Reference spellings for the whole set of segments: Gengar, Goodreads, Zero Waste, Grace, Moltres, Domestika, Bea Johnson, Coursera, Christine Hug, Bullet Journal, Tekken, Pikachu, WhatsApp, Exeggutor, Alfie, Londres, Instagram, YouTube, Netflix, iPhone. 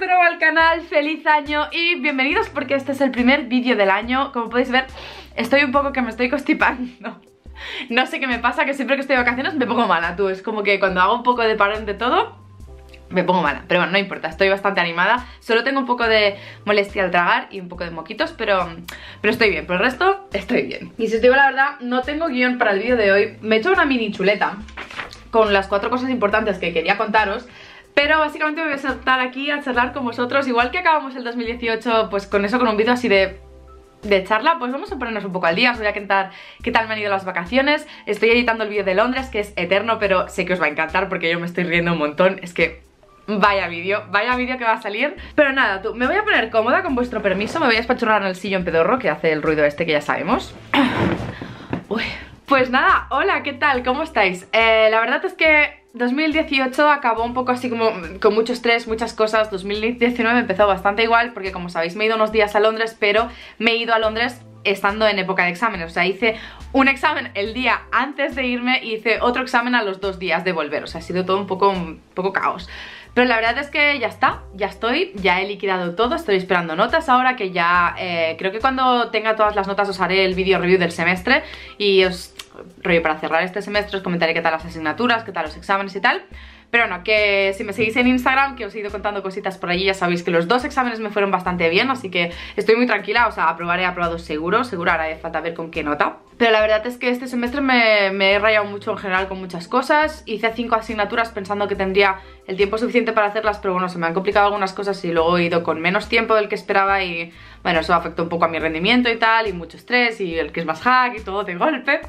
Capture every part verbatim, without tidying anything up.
de nuevo al canal, feliz año y bienvenidos porque este es el primer vídeo del año. Como podéis ver, estoy un poco que me estoy constipando. No sé qué me pasa, que siempre que estoy de vacaciones me pongo mala, tú. Es como que cuando hago un poco de parón de todo, me pongo mala. Pero bueno, no importa, estoy bastante animada. Solo tengo un poco de molestia al tragar y un poco de moquitos, pero, pero estoy bien. Por el resto, estoy bien. Y si os digo la verdad, no tengo guión para el vídeo de hoy. Me he hecho una mini chuleta con las cuatro cosas importantes que quería contaros, pero básicamente me voy a sentar aquí a charlar con vosotros. Igual que acabamos el dos mil dieciocho, pues con eso, con un vídeo así de... de charla, pues vamos a ponernos un poco al día. Os voy a contar qué tal me han ido las vacaciones. Estoy editando el vídeo de Londres, que es eterno, pero sé que os va a encantar porque yo me estoy riendo un montón. Es que vaya vídeo, vaya vídeo que va a salir. Pero nada, tú, me voy a poner cómoda, con vuestro permiso. Me voy a espachurrar en el sillón pedorro, que hace el ruido este que ya sabemos. Uy. Pues nada, hola, ¿qué tal? ¿Cómo estáis? Eh, la verdad es que dos mil dieciocho acabó un poco así como con mucho estrés, muchas cosas. Dos mil diecinueve empezó bastante igual porque, como sabéis, me he ido unos días a Londres, pero me he ido a Londres estando en época de exámenes. O sea, hice un examen el día antes de irme y hice otro examen a los dos días de volver. O sea, ha sido todo un poco, un poco caos. Pero la verdad es que ya está, ya estoy, ya he liquidado todo. Estoy esperando notas ahora, que ya eh, creo que cuando tenga todas las notas os haré el video review del semestre y os... rollo para cerrar este semestre, os comentaré qué tal las asignaturas, qué tal los exámenes y tal. Pero bueno, que si me seguís en Instagram, que os he ido contando cositas por allí, ya sabéis que los dos exámenes me fueron bastante bien, así que estoy muy tranquila. O sea, aprobaré, aprobado seguro, seguro, ahora falta ver con qué nota. Pero la verdad es que este semestre me, me he rayado mucho en general con muchas cosas. Hice cinco asignaturas pensando que tendría el tiempo suficiente para hacerlas, pero bueno, se me han complicado algunas cosas y luego he ido con menos tiempo del que esperaba y bueno, eso afectó un poco a mi rendimiento y tal, y mucho estrés y el Christmas hack y todo de golpe.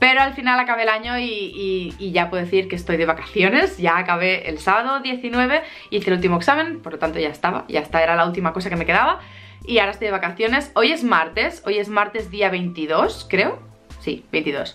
Pero al final acabé el año y, y, y ya puedo decir que estoy de vacaciones. Ya acabé el sábado diecinueve, hice el último examen, por lo tanto ya estaba, ya está, era la última cosa que me quedaba. Y ahora estoy de vacaciones. Hoy es martes, hoy es martes día veintidós, creo. Sí, veintidós.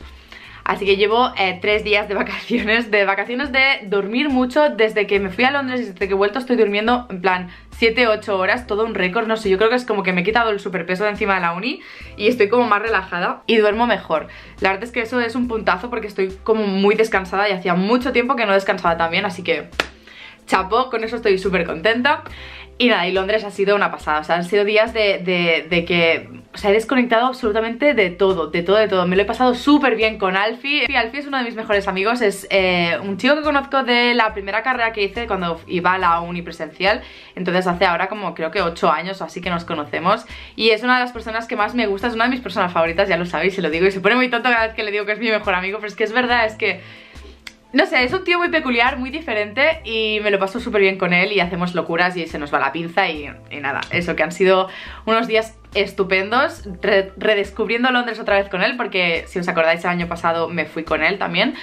Así que llevo eh, tres días de vacaciones, de vacaciones de dormir mucho. Desde que me fui a Londres y desde que he vuelto estoy durmiendo en plan siete u ocho horas, todo un récord, no sé, yo creo que es como que me he quitado el superpeso de encima de la uni y estoy como más relajada y duermo mejor. La verdad es que eso es un puntazo porque estoy como muy descansada y hacía mucho tiempo que no descansaba tan bien, así que chapó, con eso estoy súper contenta. Y nada, y Londres ha sido una pasada, o sea, han sido días de, de, de que... O sea, he desconectado absolutamente de todo, de todo, de todo. Me lo he pasado súper bien con Alfie. Alfie es uno de mis mejores amigos, es eh, un chico que conozco de la primera carrera que hice cuando iba a la uni presencial. Entonces hace ahora como creo que ocho años o así que nos conocemos. Y es una de las personas que más me gusta, es una de mis personas favoritas, ya lo sabéis, se lo digo. Y se pone muy tonto cada vez que le digo que es mi mejor amigo, pero es que es verdad, es que... No sé, es un tío muy peculiar, muy diferente y me lo paso súper bien con él y hacemos locuras y se nos va la pinza y, y nada, eso, que han sido unos días estupendos, re redescubriendo Londres otra vez con él, porque si os acordáis el año pasado me fui con él también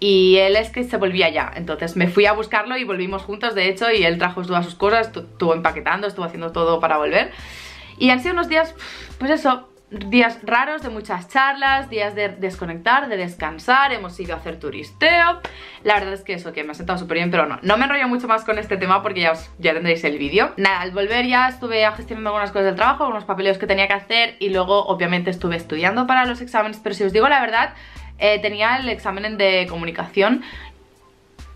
y él es que se volvía ya, entonces me fui a buscarlo y volvimos juntos de hecho y él trajo todas sus cosas, estuvo empaquetando, estuvo haciendo todo para volver y han sido unos días, pues eso... días raros, de muchas charlas, días de desconectar, de descansar. Hemos ido a hacer turisteo. La verdad es que eso, que me ha sentado súper bien. Pero no, no me enrollo mucho más con este tema porque ya, os, ya tendréis el vídeo. Nada, al volver ya estuve gestionando algunas cosas del trabajo, algunos papeleos que tenía que hacer. Y luego obviamente estuve estudiando para los exámenes. Pero si os digo la verdad, eh, tenía el examen de comunicación.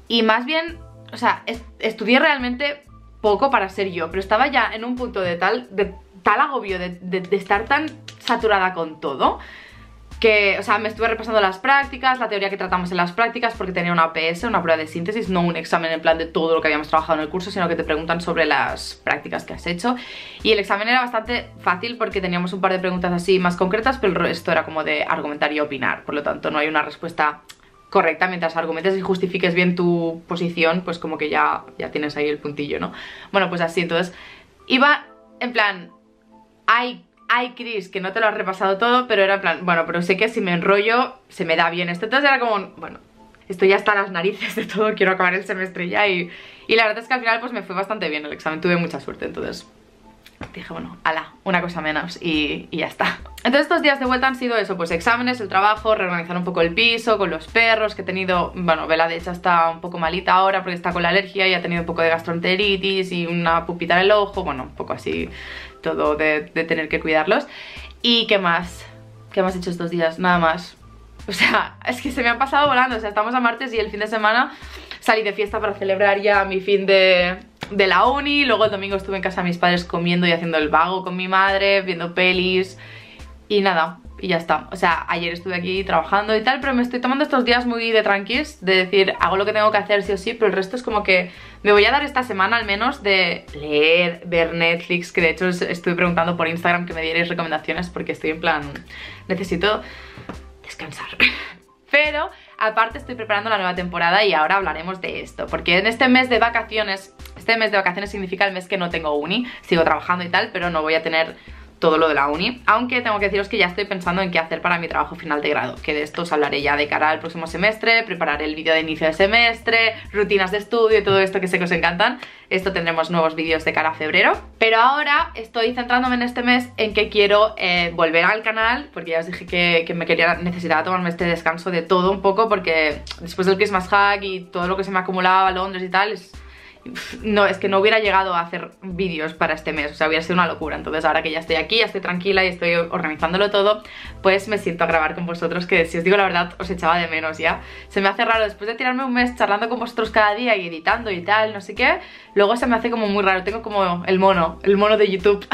Y más bien, o sea, est- estudié realmente poco para ser yo. Pero estaba ya en un punto de tal, de tal agobio, de, de, de estar tan... saturada con todo que, o sea, me estuve repasando las prácticas, la teoría que tratamos en las prácticas, porque tenía una P S, una prueba de síntesis, no un examen en plan de todo lo que habíamos trabajado en el curso, sino que te preguntan sobre las prácticas que has hecho. Y el examen era bastante fácil porque teníamos un par de preguntas así más concretas, pero el resto era como de argumentar y opinar, por lo tanto no hay una respuesta correcta. Mientras argumentes y justifiques bien tu posición, pues como que ya, ya tienes ahí el puntillo, ¿no? Bueno, pues así, entonces iba en plan, hay... ay, Chris, que no te lo has repasado todo, pero era en plan, bueno, pero sé que si me enrollo se me da bien esto. Entonces era como, bueno, estoy ya hasta las narices de todo, quiero acabar el semestre ya. Y, y la verdad es que al final pues me fue bastante bien el examen, tuve mucha suerte, entonces dije, bueno, ala, una cosa menos y, y ya está. Entonces estos días de vuelta han sido eso, pues exámenes, el trabajo, reorganizar un poco el piso con los perros que he tenido. Bueno, Bella de hecho está un poco malita ahora porque está con la alergia y ha tenido un poco de gastroenteritis y una pupita en el ojo, bueno, un poco así todo de, de tener que cuidarlos. ¿Y qué más? ¿Qué más he hecho estos días? Nada más. O sea, es que se me han pasado volando, o sea, estamos a martes y el fin de semana salí de fiesta para celebrar ya mi fin de... de la uni, luego el domingo estuve en casa de mis padres comiendo y haciendo el vago con mi madre, viendo pelis y nada, y ya está. O sea, ayer estuve aquí trabajando y tal, pero me estoy tomando estos días muy de tranquis, de decir, hago lo que tengo que hacer sí o sí, pero el resto es como que me voy a dar esta semana al menos de leer, ver Netflix, que de hecho estoy preguntando por Instagram que me dierais recomendaciones porque estoy en plan, necesito descansar. Pero aparte estoy preparando la nueva temporada y ahora hablaremos de esto, porque en este mes de vacaciones, este mes de vacaciones significa el mes que no tengo uni, sigo trabajando y tal, pero no voy a tener todo lo de la uni, aunque tengo que deciros que ya estoy pensando en qué hacer para mi trabajo final de grado, que de esto os hablaré ya de cara al próximo semestre, prepararé el vídeo de inicio de semestre, rutinas de estudio y todo esto que sé que os encantan. Esto tendremos nuevos vídeos de cara a febrero, pero ahora estoy centrándome en este mes en que quiero eh, volver al canal, porque ya os dije que, que me quería, necesitaba tomarme este descanso de todo un poco, porque después del Christmas Hack y todo lo que se me acumulaba Londres y tal, es... No, es que no hubiera llegado a hacer vídeos para este mes, o sea, hubiera sido una locura. Entonces ahora que ya estoy aquí, ya estoy tranquila y estoy organizándolo todo, pues me siento a grabar con vosotros, que si os digo la verdad, os echaba de menos ya. Se me hace raro, después de tirarme un mes charlando con vosotros cada día y editando y tal, no sé qué, luego se me hace como muy raro, tengo como el mono, el mono de YouTube.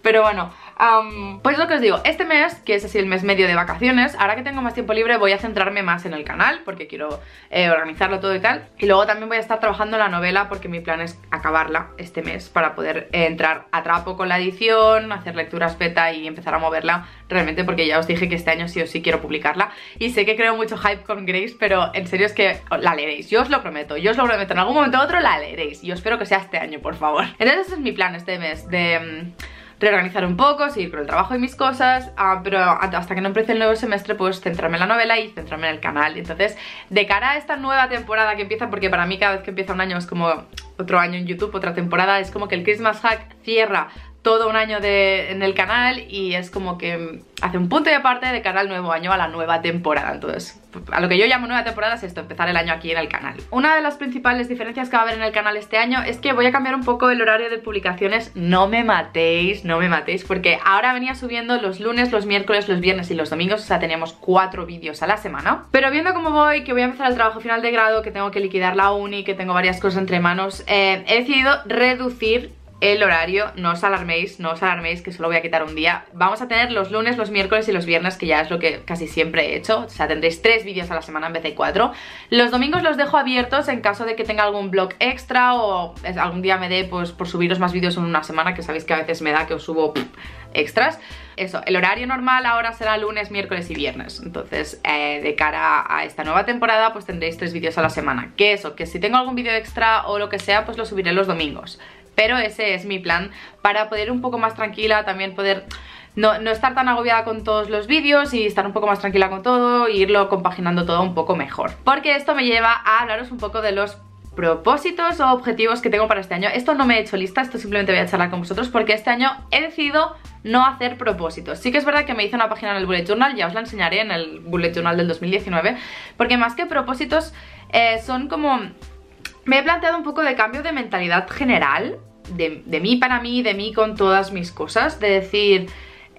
Pero bueno, um, pues lo que os digo, este mes, que es así el mes medio de vacaciones, ahora que tengo más tiempo libre voy a centrarme más en el canal, porque quiero eh, organizarlo todo y tal. Y luego también voy a estar trabajando la novela, porque mi plan es acabarla este mes para poder eh, entrar a trapo con la edición, hacer lecturas beta y empezar a moverla realmente, porque ya os dije que este año sí o sí quiero publicarla. Y sé que creo mucho hype con Grace, pero en serio es que la leeréis, yo os lo prometo, yo os lo prometo, en algún momento u otro la leeréis. Y yo espero que sea este año, por favor. Entonces ese es mi plan este mes, de... Um, reorganizar un poco, seguir con el trabajo y mis cosas, uh, pero hasta que no empiece el nuevo semestre pues centrarme en la novela y centrarme en el canal. Entonces, de cara a esta nueva temporada que empieza, porque para mí cada vez que empieza un año es como otro año en YouTube, otra temporada, es como que el Christmas Hack cierra todo un año de, en el canal, y es como que hace un punto y aparte de cara al nuevo año, a la nueva temporada. Entonces, a lo que yo llamo nueva temporada es esto, empezar el año aquí en el canal. Una de las principales diferencias que va a haber en el canal este año es que voy a cambiar un poco el horario de publicaciones. No me matéis, no me matéis, porque ahora venía subiendo los lunes, los miércoles, los viernes y los domingos, o sea, teníamos cuatro vídeos a la semana. Pero viendo cómo voy, que voy a empezar el trabajo final de grado, que tengo que liquidar la uni, que tengo varias cosas entre manos, eh, he decidido reducir el horario. No os alarméis, no os alarméis, que solo voy a quitar un día. Vamos a tener los lunes, los miércoles y los viernes, que ya es lo que casi siempre he hecho. O sea, tendréis tres vídeos a la semana en vez de cuatro. Los domingos los dejo abiertos en caso de que tenga algún vlog extra, o algún día me dé pues por subiros más vídeos en una semana, que sabéis que a veces me da que os subo pff, extras. Eso, el horario normal ahora será lunes, miércoles y viernes. Entonces, eh, de cara a esta nueva temporada, pues tendréis tres vídeos a la semana. Que eso, que si tengo algún vídeo extra o lo que sea, pues lo subiré los domingos. Pero ese es mi plan, para poder ir un poco más tranquila, también poder no, no estar tan agobiada con todos los vídeos y estar un poco más tranquila con todo e irlo compaginando todo un poco mejor. Porque esto me lleva a hablaros un poco de los propósitos o objetivos que tengo para este año. Esto no me he hecho lista, esto simplemente voy a charlar con vosotros, porque este año he decidido no hacer propósitos. Sí que es verdad que me hice una página en el bullet journal, ya os la enseñaré, en el bullet journal del dos mil diecinueve, porque más que propósitos eh, son como... me he planteado un poco de cambio de mentalidad general, de, de mí para mí, de mí con todas mis cosas, de decir,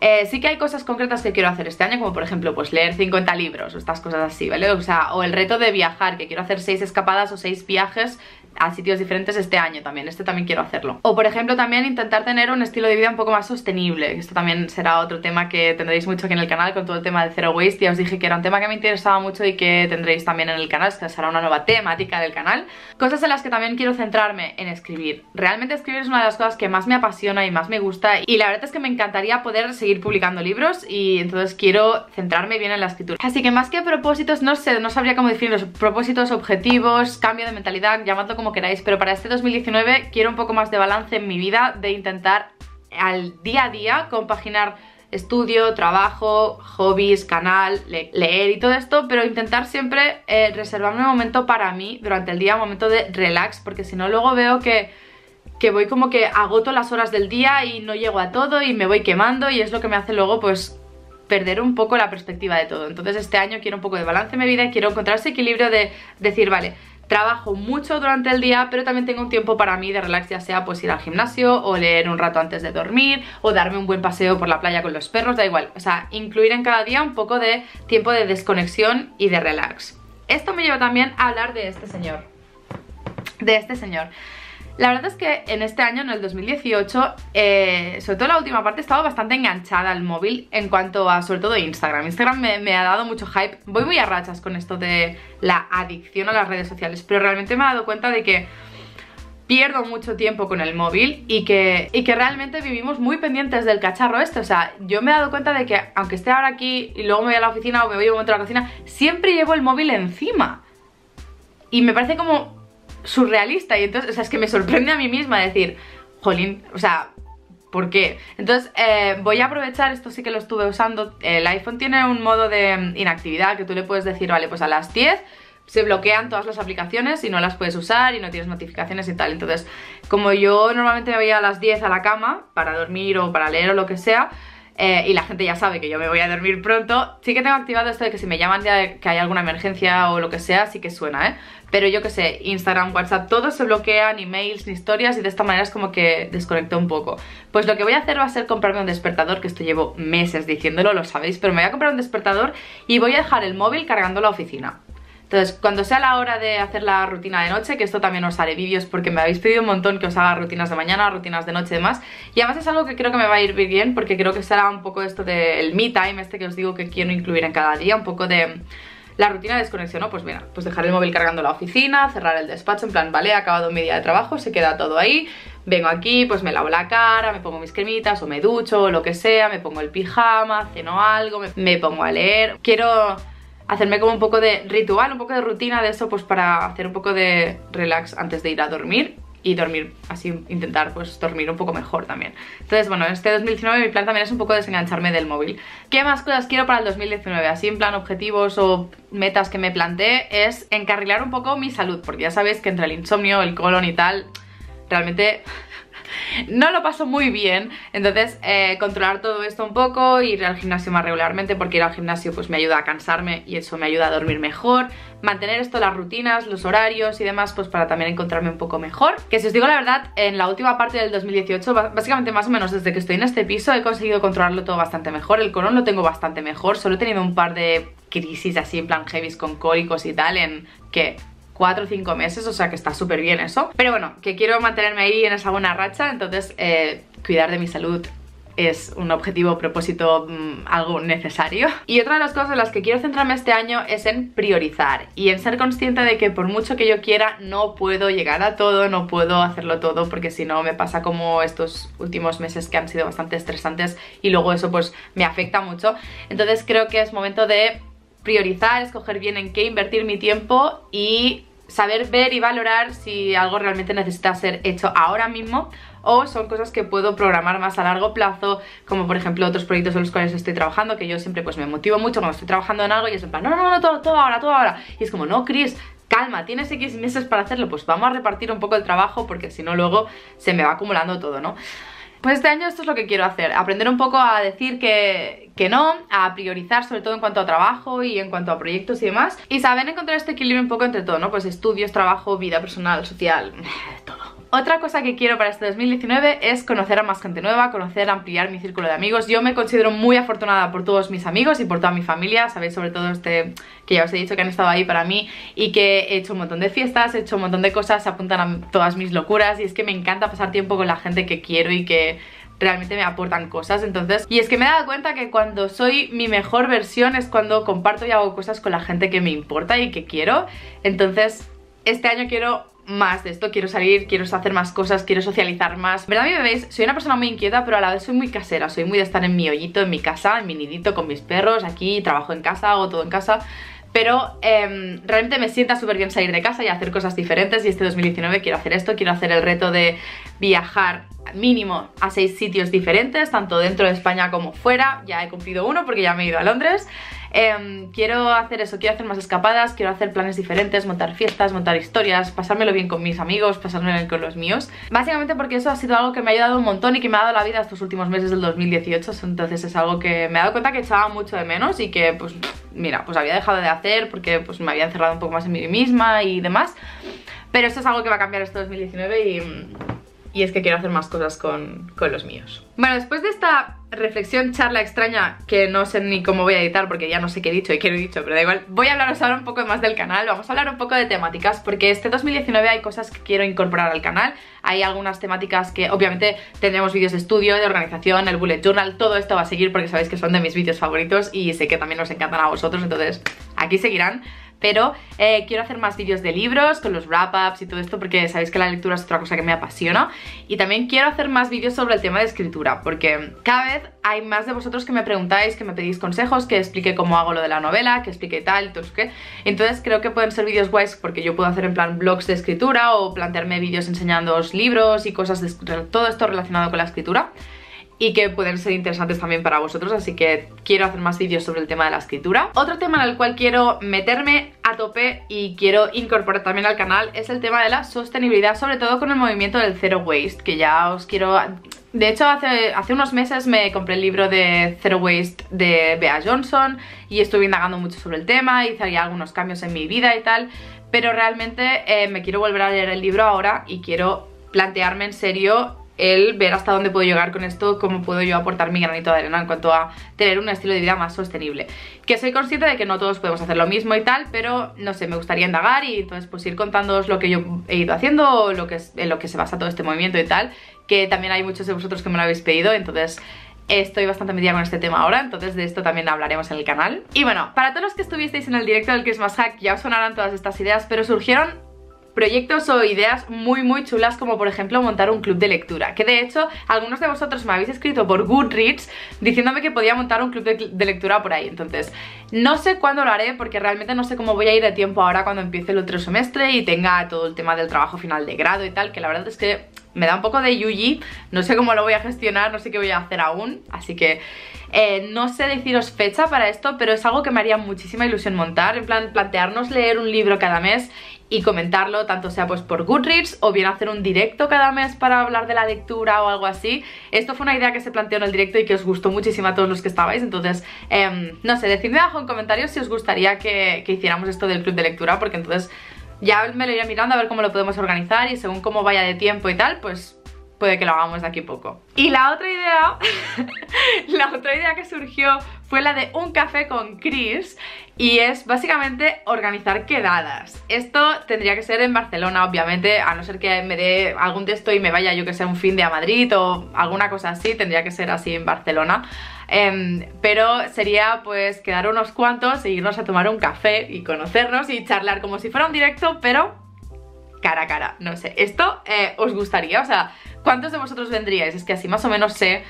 eh, sí que hay cosas concretas que quiero hacer este año, como por ejemplo pues leer cincuenta libros o estas cosas así, ¿vale? O sea, o el reto de viajar, que quiero hacer seis escapadas o seis viajes a sitios diferentes este año también, este también quiero hacerlo. O por ejemplo también intentar tener un estilo de vida un poco más sostenible, esto también será otro tema que tendréis mucho aquí en el canal, con todo el tema de Zero Waste. Ya os dije que era un tema que me interesaba mucho y que tendréis también en el canal, que será una nueva temática del canal. Cosas en las que también quiero centrarme en escribir. Realmente escribir es una de las cosas que más me apasiona y más me gusta, y la verdad es que me encantaría poder seguir publicando libros, y entonces quiero centrarme bien en la escritura. Así que más que propósitos, no sé, no sabría cómo definir los propósitos, objetivos, cambio de mentalidad, llamadlo como queráis, pero para este dos mil diecinueve quiero un poco más de balance en mi vida, de intentar al día a día compaginar estudio, trabajo, hobbies, canal, le leer y todo esto, pero intentar siempre eh, reservarme un momento para mí durante el día, un momento de relax, porque si no luego veo que que voy como que agoto las horas del día y no llego a todo y me voy quemando, y es lo que me hace luego pues perder un poco la perspectiva de todo. Entonces este año quiero un poco de balance en mi vida y quiero encontrar ese equilibrio de decir, vale, trabajo mucho durante el día, pero también tengo un tiempo para mí de relax, ya sea pues ir al gimnasio o leer un rato antes de dormir o darme un buen paseo por la playa con los perros, da igual. O sea, incluir en cada día un poco de tiempo de desconexión y de relax. Esto me lleva también a hablar de este señor. De este señor. La verdad es que en este año, en el dos mil dieciocho, eh, sobre todo la última parte, he estado bastante enganchada al móvil en cuanto a, sobre todo, Instagram. Instagram me, me ha dado mucho hype. Voy muy a rachas con esto de la adicción a las redes sociales, pero realmente me he dado cuenta de que pierdo mucho tiempo con el móvil y que, y que realmente vivimos muy pendientes del cacharro este. O sea, yo me he dado cuenta de que aunque esté ahora aquí y luego me voy a la oficina o me voy un momento a la cocina, siempre llevo el móvil encima. Y me parece como surrealista, y entonces, o sea, es que me sorprende a mí misma decir, jolín, o sea, ¿por qué? Entonces eh, voy a aprovechar, esto sí que lo estuve usando, el iPhone tiene un modo de inactividad que tú le puedes decir, vale, pues a las diez se bloquean todas las aplicaciones y no las puedes usar y no tienes notificaciones y tal. Entonces, como yo normalmente me voy a las diez a la cama para dormir o para leer o lo que sea, eh, y la gente ya sabe que yo me voy a dormir pronto, sí que tengo activado esto de que si me llaman ya que hay alguna emergencia o lo que sea, sí que suena, ¿eh? Pero yo que sé, Instagram, WhatsApp, todos se bloquean, emails, ni historias, y de esta manera es como que desconecto un poco. Pues lo que voy a hacer va a ser comprarme un despertador, que esto llevo meses diciéndolo, lo sabéis, pero me voy a comprar un despertador y voy a dejar el móvil cargando la oficina. Entonces, cuando sea la hora de hacer la rutina de noche, que esto también os haré vídeos porque me habéis pedido un montón que os haga rutinas de mañana, rutinas de noche y demás. Y además es algo que creo que me va a ir bien porque creo que será un poco esto del me time, este que os digo que quiero incluir en cada día, un poco de la rutina de desconexión, ¿no? Pues mira, pues dejar el móvil cargando la oficina, cerrar el despacho, en plan, vale, he acabado mi día de trabajo, se queda todo ahí, vengo aquí, pues me lavo la cara, me pongo mis cremitas o me ducho o lo que sea, me pongo el pijama, ceno algo, me, me pongo a leer. Quiero hacerme como un poco de ritual, un poco de rutina de eso, pues para hacer un poco de relax antes de ir a dormir y dormir, así intentar pues dormir un poco mejor también. Entonces bueno, este dos mil diecinueve mi plan también es un poco desengancharme del móvil. ¿Qué más cosas quiero para el dos mil diecinueve? Así en plan objetivos o metas que me planteé es encarrilar un poco mi salud, porque ya sabéis que entre el insomnio, el colon y tal, realmente no lo paso muy bien. Entonces eh, controlar todo esto un poco, ir al gimnasio más regularmente, porque ir al gimnasio pues me ayuda a cansarme y eso me ayuda a dormir mejor. Mantener esto, las rutinas, los horarios y demás, pues para también encontrarme un poco mejor. Que si os digo la verdad, en la última parte del dos mil dieciocho, básicamente más o menos desde que estoy en este piso, he conseguido controlarlo todo bastante mejor. El colon lo tengo bastante mejor, solo he tenido un par de crisis así en plan heavy con cólicos y tal en que cuatro o cinco meses, o sea que está súper bien eso. Pero bueno, que quiero mantenerme ahí en esa buena racha, entonces eh, cuidar de mi salud es un objetivo, propósito, mmm, algo necesario. Y otra de las cosas en las que quiero centrarme este año es en priorizar y en ser consciente de que por mucho que yo quiera no puedo llegar a todo, no puedo hacerlo todo, porque si no me pasa como estos últimos meses que han sido bastante estresantes y luego eso pues me afecta mucho. Entonces creo que es momento de priorizar, escoger bien en qué invertir mi tiempo y saber ver y valorar si algo realmente necesita ser hecho ahora mismo o son cosas que puedo programar más a largo plazo, como por ejemplo otros proyectos en los cuales estoy trabajando, que yo siempre pues me motivo mucho cuando estoy trabajando en algo y es en plan, no, no, no, todo, todo ahora, todo ahora. Y es como, no, Chris, calma, tienes X meses para hacerlo, pues vamos a repartir un poco el trabajo porque si no luego se me va acumulando todo, ¿no? Pues este año esto es lo que quiero hacer, aprender un poco a decir que, que no, a priorizar sobre todo en cuanto a trabajo y en cuanto a proyectos y demás, y saber encontrar este equilibrio un poco entre todo, ¿no? Pues estudios, trabajo, vida personal, social, todo. Otra cosa que quiero para este dos mil diecinueve es conocer a más gente nueva, conocer, ampliar mi círculo de amigos. Yo me considero muy afortunada por todos mis amigos y por toda mi familia, sabéis, sobre todo este que ya os he dicho que han estado ahí para mí y que he hecho un montón de fiestas, he hecho un montón de cosas, se apuntan a todas mis locuras y es que me encanta pasar tiempo con la gente que quiero y que realmente me aportan cosas. Entonces, y es que me he dado cuenta que cuando soy mi mejor versión es cuando comparto y hago cosas con la gente que me importa y que quiero. Entonces, este año quiero más de esto, quiero salir, quiero hacer más cosas, quiero socializar más. Verdad, a mí me veis, soy una persona muy inquieta, pero a la vez soy muy casera, soy muy de estar en mi hoyito, en mi casa, en mi nidito, con mis perros, aquí, trabajo en casa, hago todo en casa. Pero eh, realmente me sienta súper bien salir de casa y hacer cosas diferentes. Y este dos mil diecinueve quiero hacer esto, quiero hacer el reto de viajar mínimo a seis sitios diferentes, tanto dentro de España como fuera. Ya he cumplido uno porque ya me he ido a Londres. Eh, quiero hacer eso, quiero hacer más escapadas, quiero hacer planes diferentes, montar fiestas, montar historias, pasármelo bien con mis amigos, pasármelo bien con los míos. Básicamente porque eso ha sido algo que me ha ayudado un montón y que me ha dado la vida estos últimos meses del dos mil dieciocho. Entonces es algo que me he dado cuenta que echaba mucho de menos y que pues mira, pues había dejado de hacer porque pues me había encerrado un poco más en mí misma y demás. Pero esto es algo que va a cambiar este dos mil diecinueve y y es que quiero hacer más cosas con, con los míos. Bueno, después de esta reflexión, charla extraña, que no sé ni cómo voy a editar porque ya no sé qué he dicho y qué no he dicho, pero da igual, voy a hablaros ahora un poco más del canal. Vamos a hablar un poco de temáticas porque este dos mil diecinueve hay cosas que quiero incorporar al canal. Hay algunas temáticas que obviamente tendremos vídeos de estudio, de organización, el bullet journal, todo esto va a seguir porque sabéis que son de mis vídeos favoritos y sé que también os encantan a vosotros, entonces aquí seguirán. Pero eh, quiero hacer más vídeos de libros, con los wrap-ups y todo esto, porque sabéis que la lectura es otra cosa que me apasiona. Y también quiero hacer más vídeos sobre el tema de escritura, porque cada vez hay más de vosotros que me preguntáis, que me pedís consejos, que explique cómo hago lo de la novela, que explique tal y todo eso que... Entonces creo que pueden ser vídeos guays porque yo puedo hacer en plan blogs de escritura o plantearme vídeos enseñándoos libros y cosas de todo esto relacionado con la escritura. Y que pueden ser interesantes también para vosotros, así que quiero hacer más vídeos sobre el tema de la escritura. Otro tema en el cual quiero meterme a tope y quiero incorporar también al canal es el tema de la sostenibilidad, sobre todo con el movimiento del Zero Waste, que ya os quiero... De hecho, hace, hace unos meses me compré el libro de Zero Waste de Bea Johnson y estuve indagando mucho sobre el tema, hice algunos cambios en mi vida y tal, pero realmente eh, me quiero volver a leer el libro ahora y quiero plantearme en serio el ver hasta dónde puedo llegar con esto, cómo puedo yo aportar mi granito de arena en cuanto a tener un estilo de vida más sostenible. Que soy consciente de que no todos podemos hacer lo mismo y tal, pero no sé, me gustaría indagar y entonces pues ir contándoos lo que yo he ido haciendo o lo que es, en lo que se basa todo este movimiento y tal, que también hay muchos de vosotros que me lo habéis pedido, entonces... Estoy bastante metida con este tema ahora, entonces de esto también hablaremos en el canal. Y bueno, para todos los que estuvisteis en el directo del Christmas Hack ya os sonarán todas estas ideas, pero surgieron... proyectos o ideas muy muy chulas, como por ejemplo montar un club de lectura, que de hecho algunos de vosotros me habéis escrito por Goodreads diciéndome que podía montar un club de, de lectura por ahí. Entonces no sé cuándo lo haré porque realmente no sé cómo voy a ir de tiempo ahora cuando empiece el otro semestre y tenga todo el tema del trabajo final de grado y tal, que la verdad es que me da un poco de yuji, no sé cómo lo voy a gestionar, no sé qué voy a hacer aún, así que eh, no sé deciros fecha para esto, pero es algo que me haría muchísima ilusión montar, en plan plantearnos leer un libro cada mes y comentarlo, tanto sea pues por Goodreads o bien hacer un directo cada mes para hablar de la lectura o algo así. Esto fue una idea que se planteó en el directo y que os gustó muchísimo a todos los que estabais, entonces eh, no sé, decidme abajo en comentarios si os gustaría que, que hiciéramos esto del club de lectura, porque entonces ya me lo iré mirando a ver cómo lo podemos organizar y según cómo vaya de tiempo y tal, pues puede que lo hagamos de aquí a poco. Y la otra idea, la otra idea que surgió fue la de un café con Chris y es básicamente organizar quedadas. Esto tendría que ser en Barcelona, obviamente, a no ser que me dé algún texto y me vaya, yo que sé, un fin de a Madrid o alguna cosa así, tendría que ser así en Barcelona. Eh, pero sería pues quedar unos cuantos e irnos a tomar un café y conocernos y charlar como si fuera un directo, pero... cara a cara, no sé, esto eh, os gustaría, o sea, ¿cuántos de vosotros vendríais? Es que así más o menos sé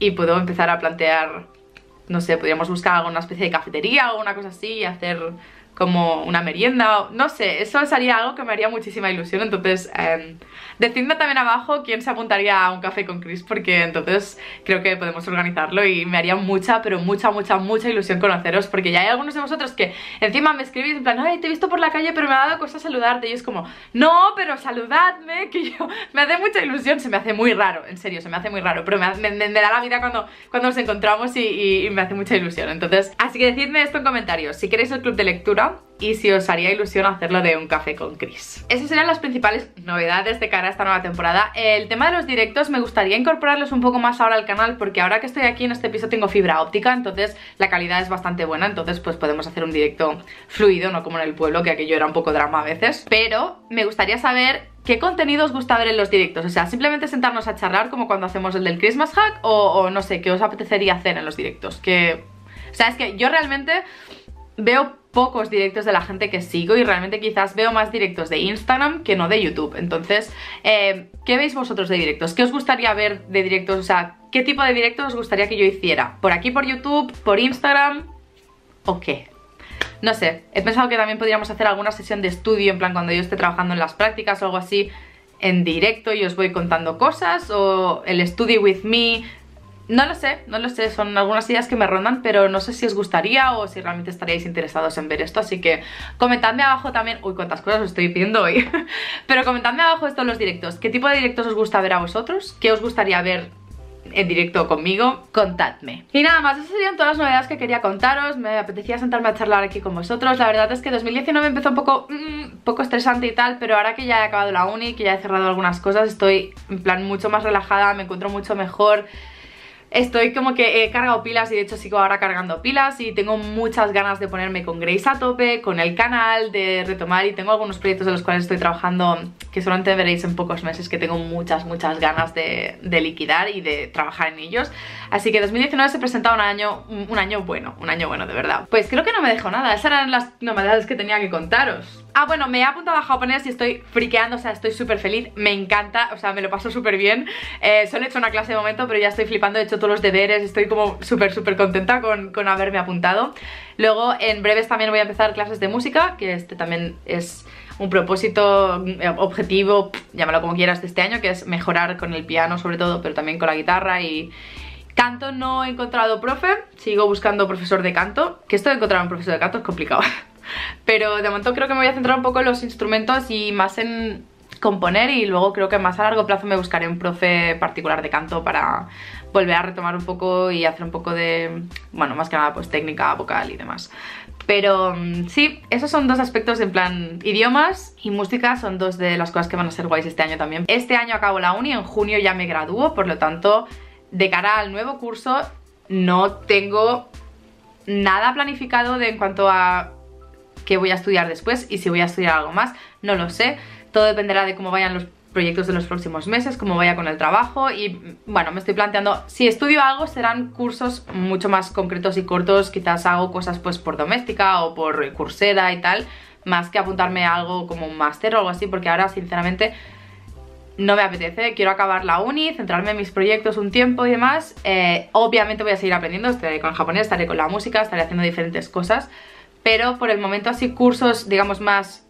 y puedo empezar a plantear, no sé, podríamos buscar alguna especie de cafetería o una cosa así y hacer como una merienda, no sé, eso sería algo que me haría muchísima ilusión, entonces eh, decidme también abajo quién se apuntaría a un café con Chris, porque entonces creo que podemos organizarlo y me haría mucha, pero mucha, mucha, mucha ilusión conoceros, porque ya hay algunos de vosotros que encima me escribís en plan, ay, te he visto por la calle pero me ha dado cosa saludarte, y es como, no, pero saludadme, que yo, me hace mucha ilusión, se me hace muy raro, en serio, se me hace muy raro, pero me, me, me da la vida cuando, cuando nos encontramos y, y, y me hace mucha ilusión, entonces, así que decidme esto en comentarios, si queréis el club de lectura y si os haría ilusión hacerlo de un café con Chris. Esas serán las principales novedades de cara a esta nueva temporada. El tema de los directos me gustaría incorporarlos un poco más ahora al canal, porque ahora que estoy aquí en este piso tengo fibra óptica, entonces la calidad es bastante buena, entonces pues podemos hacer un directo fluido, no como en el pueblo, que aquello era un poco drama a veces. Pero me gustaría saber ¿qué contenido os gusta ver en los directos? O sea, simplemente sentarnos a charlar como cuando hacemos el del Christmas Hack o, o no sé, ¿qué os apetecería hacer en los directos? Que... O sea, es que yo realmente veo pocos directos de la gente que sigo y realmente quizás veo más directos de Instagram que no de YouTube, entonces eh, ¿qué veis vosotros de directos? ¿Qué os gustaría ver de directos? O sea, ¿qué tipo de directos os gustaría que yo hiciera? ¿Por aquí, por YouTube, por Instagram o qué? No sé, he pensado que también podríamos hacer alguna sesión de estudio, en plan cuando yo esté trabajando en las prácticas o algo así, en directo y os voy contando cosas, o el study with me. No lo sé, no lo sé, son algunas ideas que me rondan, pero no sé si os gustaría o si realmente estaríais interesados en ver esto, así que comentadme abajo también, uy, cuántas cosas os estoy pidiendo hoy, pero comentadme abajo esto en los directos, ¿qué tipo de directos os gusta ver a vosotros? ¿Qué os gustaría ver en directo conmigo, contadme. Y nada más, esas serían todas las novedades que quería contaros. Me apetecía sentarme a charlar aquí con vosotros. La verdad es que dos mil diecinueve empezó un poco, mmm, poco estresante y tal, pero ahora que ya he acabado la uni, que ya he cerrado algunas cosas, estoy en plan mucho más relajada, me encuentro mucho mejor. Estoy como que he cargado pilas y de hecho sigo ahora cargando pilas y tengo muchas ganas de ponerme con Grace a tope, con el canal, de retomar, y tengo algunos proyectos de los cuales estoy trabajando que solamente veréis en pocos meses, que tengo muchas, muchas ganas de, de liquidar y de trabajar en ellos. Así que dos mil diecinueve se presenta un año, un año bueno, un año bueno de verdad. Pues creo que no me dejo nada, esas eran las novedades que tenía que contaros. Ah, bueno, me he apuntado a japonés y estoy friqueando, o sea, estoy súper feliz, me encanta, o sea, me lo paso súper bien. Eh, solo he hecho una clase de momento, pero ya estoy flipando, he hecho todos los deberes, estoy como súper, súper contenta con, con haberme apuntado. Luego, en breves también voy a empezar clases de música, que este también es un propósito, objetivo, llámalo como quieras, de este año, que es mejorar con el piano sobre todo, pero también con la guitarra y... Canto no he encontrado profe, sigo buscando profesor de canto, que esto de encontrar un profesor de canto es complicado. Pero de momento creo que me voy a centrar un poco en los instrumentos y más en componer, y luego creo que más a largo plazo me buscaré un profe particular de canto para volver a retomar un poco y hacer un poco de, bueno, más que nada pues técnica vocal y demás. Pero sí, esos son dos aspectos, en plan idiomas y música son dos de las cosas que van a ser guays este año también. Este año acabo la uni, en junio ya me gradúo, por lo tanto... De cara al nuevo curso no tengo nada planificado de en cuanto a qué voy a estudiar después y si voy a estudiar algo más, no lo sé. Todo dependerá de cómo vayan los proyectos de los próximos meses, cómo vaya con el trabajo y bueno, me estoy planteando, si estudio algo serán cursos mucho más concretos y cortos, quizás hago cosas pues por Domestika o por Coursera y tal, más que apuntarme a algo como un máster o algo así, porque ahora sinceramente... No me apetece, quiero acabar la uni, centrarme en mis proyectos un tiempo y demás. Eh, obviamente voy a seguir aprendiendo, estaré con el japonés, estaré con la música, estaré haciendo diferentes cosas. Pero por el momento así cursos, digamos, más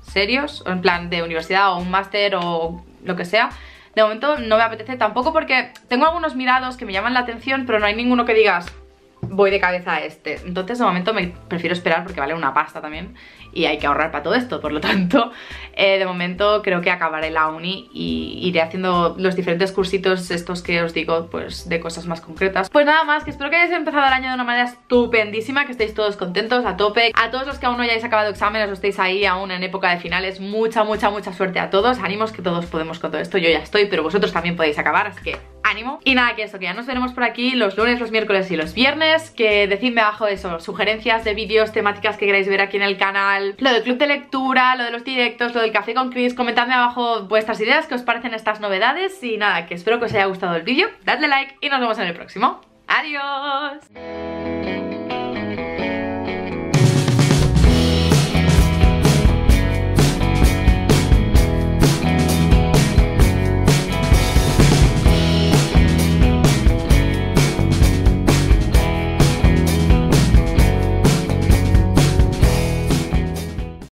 serios, o en plan de universidad o un máster o lo que sea, de momento no me apetece tampoco porque tengo algunos mirados que me llaman la atención, pero no hay ninguno que digas, voy de cabeza a este. Entonces de momento me prefiero esperar porque vale una pasta también y hay que ahorrar para todo esto, por lo tanto eh, de momento creo que acabaré la uni y iré haciendo los diferentes cursitos estos que os digo, pues de cosas más concretas. Pues nada más, que espero que hayáis empezado el año de una manera estupendísima, que estéis todos contentos, a tope. A todos los que aún no hayáis acabado exámenes o estéis ahí aún en época de finales, mucha, mucha, mucha suerte a todos. Ánimos, que todos podemos con todo esto, yo ya estoy, pero vosotros también podéis acabar, así que ánimo. Y nada, que eso, que ya nos veremos por aquí los lunes, los miércoles y los viernes. Que decidme abajo eso, sugerencias de vídeos, temáticas que queráis ver aquí en el canal, lo del club de lectura, lo de los directos, lo del café con Chris. Comentadme abajo vuestras ideas, qué os parecen estas novedades. Y nada, que espero que os haya gustado el vídeo, dadle like y nos vemos en el próximo. ¡Adiós!